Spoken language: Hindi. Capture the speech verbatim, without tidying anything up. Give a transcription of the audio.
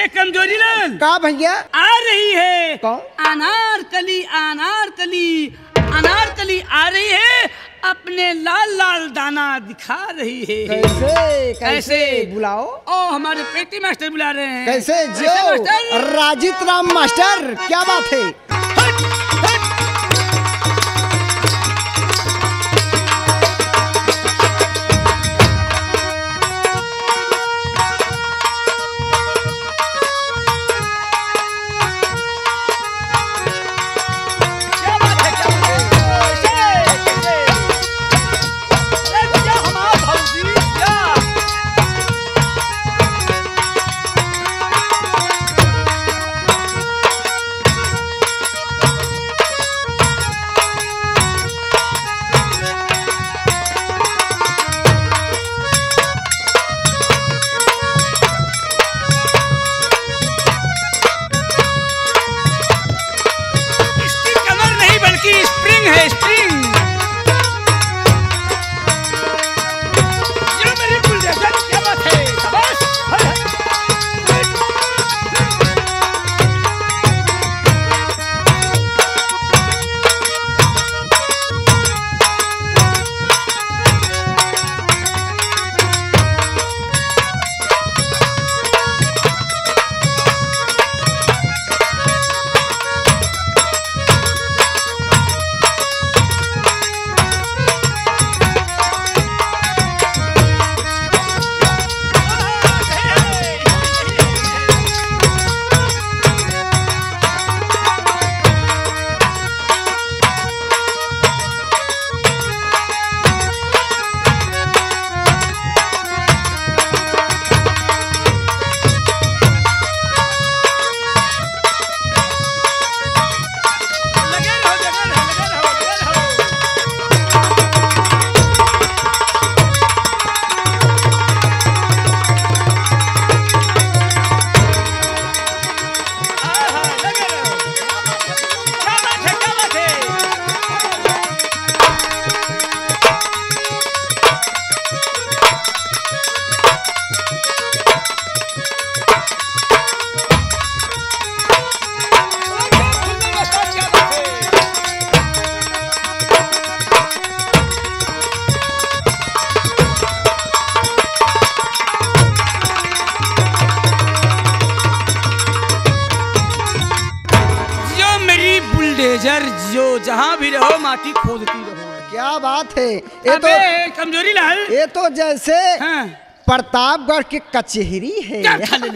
एक कमजोरी लाल का भैया आ रही है। कौन? अनारकली अनारकली अनारकली आ रही है, अपने लाल लाल दाना दिखा रही है। कैसे कैसे, कैसे? बुलाओ। ओ हमारे पेटी मास्टर बुला रहे हैं। कैसे जो राजित राम मास्टर, क्या बात है। जो जहाँ भी रहो माटी खोदती रहो। क्या बात है। ये तो कमजोरी लाल, ये तो जैसे हाँ। प्रतापगढ़ के कचहरी है।